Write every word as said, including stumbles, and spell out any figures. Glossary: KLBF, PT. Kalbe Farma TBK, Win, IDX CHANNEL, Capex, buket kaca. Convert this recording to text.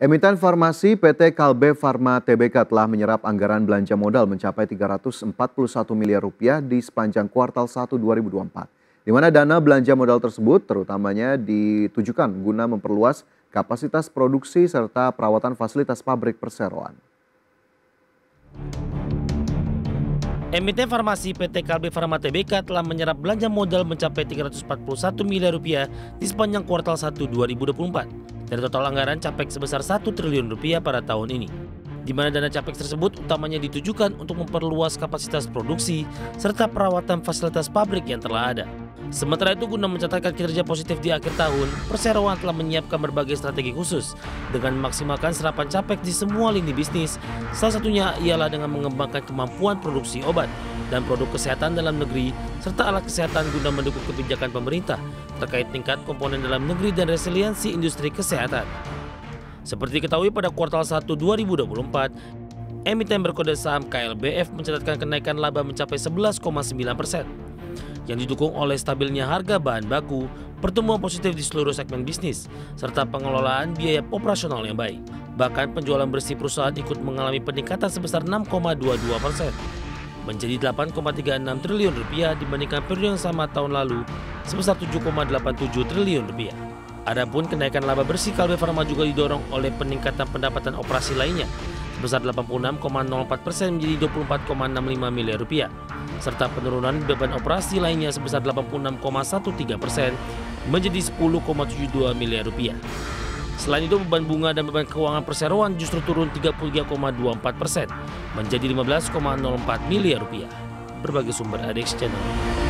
Emiten farmasi P T Kalbe Farma T B K telah menyerap anggaran belanja modal mencapai tiga ratus empat puluh satu miliar rupiah di sepanjang kuartal satu dua ribu dua puluh empat. Di mana dana belanja modal tersebut terutamanya ditujukan guna memperluas kapasitas produksi serta perawatan fasilitas pabrik perseroan. Emiten farmasi P T Kalbe Farma T B K telah menyerap belanja modal mencapai tiga ratus empat puluh satu miliar rupiah di sepanjang kuartal satu dua ribu dua puluh empat. Dari total anggaran Capex sebesar satu triliun rupiah pada tahun ini, di mana dana Capex tersebut utamanya ditujukan untuk memperluas kapasitas produksi serta perawatan fasilitas pabrik yang telah ada. Sementara itu, guna mencatatkan kinerja positif di akhir tahun, perseroan telah menyiapkan berbagai strategi khusus dengan memaksimalkan serapan Capex di semua lini bisnis. Salah satunya ialah dengan mengembangkan kemampuan produksi obat dan produk kesehatan dalam negeri serta alat kesehatan guna mendukung kebijakan pemerintah terkait tingkat komponen dalam negeri dan resiliensi industri kesehatan. Seperti diketahui pada kuartal satu dua ribu dua puluh empat, emiten berkode saham K L B F mencatatkan kenaikan laba mencapai sebelas koma sembilan persen yang didukung oleh stabilnya harga bahan baku, pertumbuhan positif di seluruh segmen bisnis, serta pengelolaan biaya operasional yang baik. Bahkan penjualan bersih perusahaan ikut mengalami peningkatan sebesar enam koma dua puluh dua persen. Menjadi delapan koma tiga puluh enam triliun rupiah dibandingkan periode yang sama tahun lalu sebesar tujuh koma delapan puluh tujuh triliun rupiah. Adapun kenaikan laba bersih Kalbe Farma juga didorong oleh peningkatan pendapatan operasi lainnya sebesar delapan puluh enam koma nol empat persen menjadi dua puluh empat koma enam puluh lima miliar rupiah serta penurunan beban operasi lainnya sebesar delapan puluh enam koma satu tiga persen menjadi sepuluh koma tujuh puluh dua miliar rupiah. Selain itu, beban bunga dan beban keuangan perseroan justru turun tiga puluh tiga koma dua puluh empat persen menjadi lima belas koma nol empat miliar rupiah. Berbagai sumber I D X Channel.